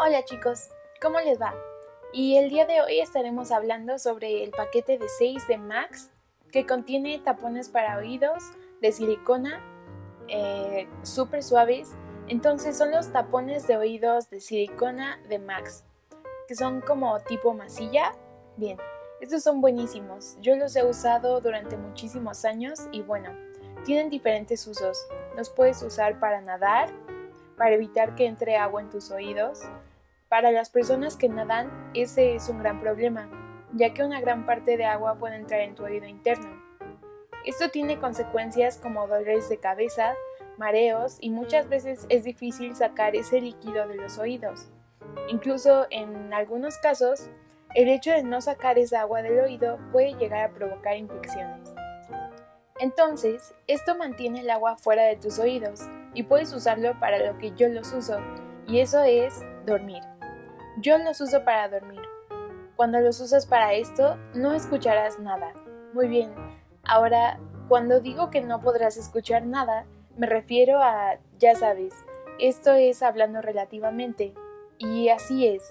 Hola chicos, ¿cómo les va? Y el día de hoy estaremos hablando sobre el paquete de 6 de Mack's que contiene tapones para oídos de silicona súper suaves. Entonces son los tapones de oídos de silicona de Mack's, que son como tipo masilla. Bien, estos son buenísimos, yo los he usado durante muchísimos años y bueno, tienen diferentes usos. Los puedes usar para nadar, para evitar que entre agua en tus oídos. Para las personas que nadan, ese es un gran problema, ya que una gran parte de agua puede entrar en tu oído interno. Esto tiene consecuencias como dolores de cabeza, mareos y muchas veces es difícil sacar ese líquido de los oídos. Incluso en algunos casos, el hecho de no sacar esa agua del oído puede llegar a provocar infecciones. Entonces, esto mantiene el agua fuera de tus oídos y puedes usarlo para lo que yo los uso, y eso es dormir. Yo los uso para dormir. Cuando los usas para esto, no escucharás nada. Muy bien. Ahora, cuando digo que no podrás escuchar nada, me refiero a, ya sabes, esto es hablando relativamente. Y así es.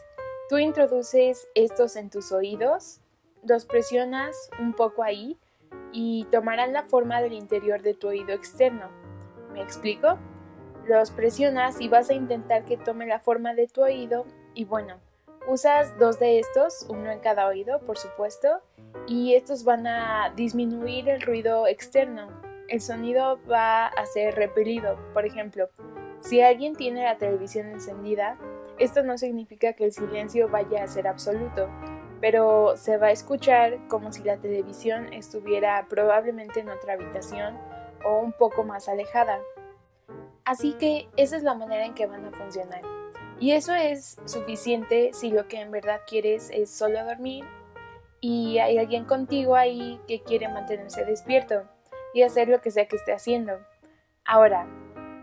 Tú introduces estos en tus oídos, los presionas un poco ahí y tomarán la forma del interior de tu oído externo. ¿Me explico? Los presionas y vas a intentar que tome la forma de tu oído y bueno, usas 2 de estos, uno en cada oído por supuesto, y estos van a disminuir el ruido externo. El sonido va a ser repelido. Por ejemplo, si alguien tiene la televisión encendida, esto no significa que el silencio vaya a ser absoluto, pero se va a escuchar como si la televisión estuviera probablemente en otra habitación o un poco más alejada. Así que esa es la manera en que van a funcionar. Y eso es suficiente si lo que en verdad quieres es solo dormir y hay alguien contigo ahí que quiere mantenerse despierto y hacer lo que sea que esté haciendo. Ahora,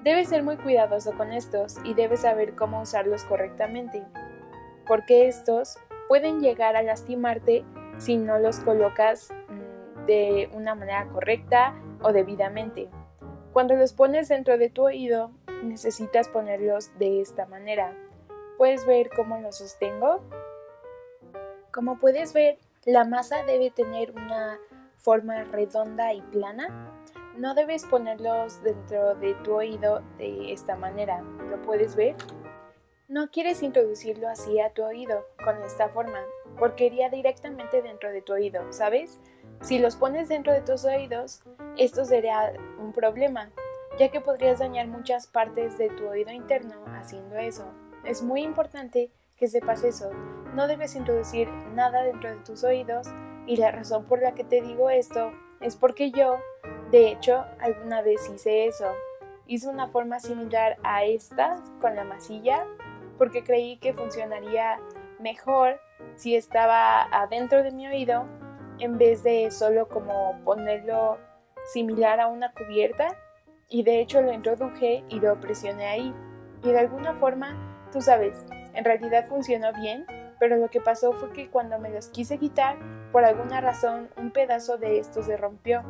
debes ser muy cuidadoso con estos y debes saber cómo usarlos correctamente, porque estos pueden llegar a lastimarte si no los colocas de una manera correcta o debidamente. Cuando los pones dentro de tu oído, necesitas ponerlos de esta manera. ¿Puedes ver cómo los sostengo? Como puedes ver, la masa debe tener una forma redonda y plana. No debes ponerlos dentro de tu oído de esta manera. ¿Lo puedes ver? No quieres introducirlo así a tu oído, con esta forma, porque iría directamente dentro de tu oído, ¿sabes? Si los pones dentro de tus oídos, esto sería un problema, ya que podrías dañar muchas partes de tu oído interno haciendo eso. Es muy importante que sepas eso. No debes introducir nada dentro de tus oídos y la razón por la que te digo esto es porque yo, de hecho, alguna vez hice eso. Hice una forma similar a esta con la masilla porque creí que funcionaría mejor si estaba adentro de mi oído en vez de solo como ponerlo similar a una cubierta, y de hecho lo introduje y lo presioné ahí y de alguna forma, tú sabes, en realidad funcionó bien, pero lo que pasó fue que cuando me los quise quitar, por alguna razón un pedazo de esto se rompió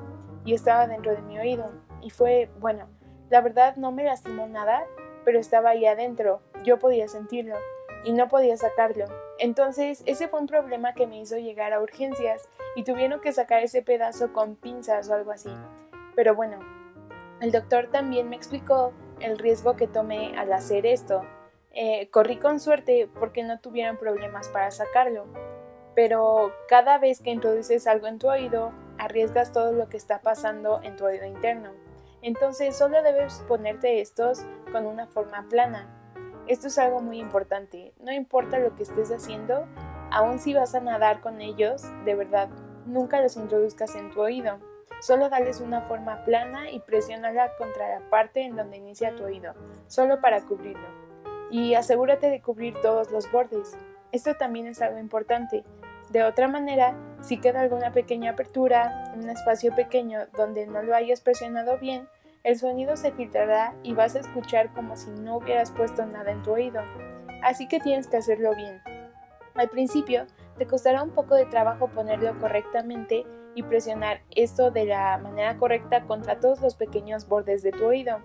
y estaba dentro de mi oído y fue, bueno, la verdad no me lastimó nada, pero estaba ahí adentro, yo podía sentirlo y no podía sacarlo. Entonces ese fue un problema que me hizo llegar a urgencias y tuvieron que sacar ese pedazo con pinzas o algo así. Pero bueno, el doctor también me explicó el riesgo que tomé al hacer esto. Corrí con suerte porque no tuvieron problemas para sacarlo. Pero cada vez que introduces algo en tu oído, arriesgas todo lo que está pasando en tu oído interno. Entonces solo debes ponerte estos con una forma plana. Esto es algo muy importante, no importa lo que estés haciendo, aun si vas a nadar con ellos, de verdad, nunca los introduzcas en tu oído. Solo dales una forma plana y presiónala contra la parte en donde inicia tu oído, solo para cubrirlo. Y asegúrate de cubrir todos los bordes, esto también es algo importante. De otra manera, si queda alguna pequeña apertura, un espacio pequeño donde no lo hayas presionado bien, el sonido se filtrará y vas a escuchar como si no hubieras puesto nada en tu oído, así que tienes que hacerlo bien. Al principio te costará un poco de trabajo ponerlo correctamente y presionar esto de la manera correcta contra todos los pequeños bordes de tu oído,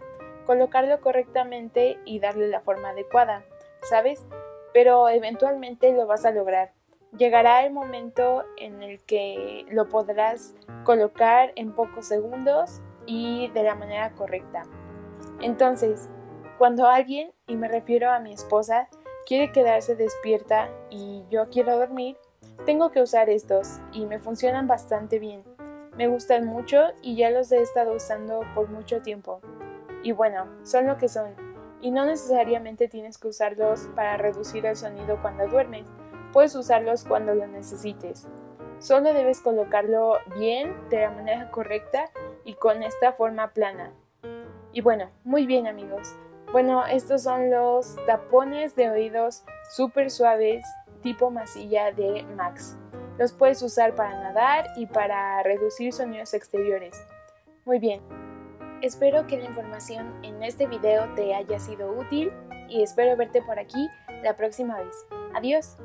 colocarlo correctamente y darle la forma adecuada, ¿sabes? pero eventualmente lo vas a lograr. Llegará el momento en el que lo podrás colocar en pocos segundos y de la manera correcta. Entonces, cuando alguien, y me refiero a mi esposa, quiere quedarse despierta y yo quiero dormir, tengo que usar estos y me funcionan bastante bien. Me gustan mucho y ya los he estado usando por mucho tiempo. Y bueno, son lo que son. Y no necesariamente tienes que usarlos para reducir el sonido cuando duermes. Puedes usarlos cuando lo necesites. Solo debes colocarlo bien, de la manera correcta y con esta forma plana. Y bueno, muy bien amigos. Bueno, estos son los tapones de oídos súper suaves tipo masilla de Mack's. Los puedes usar para nadar y para reducir sonidos exteriores. Muy bien. Espero que la información en este video te haya sido útil y espero verte por aquí la próxima vez. Adiós.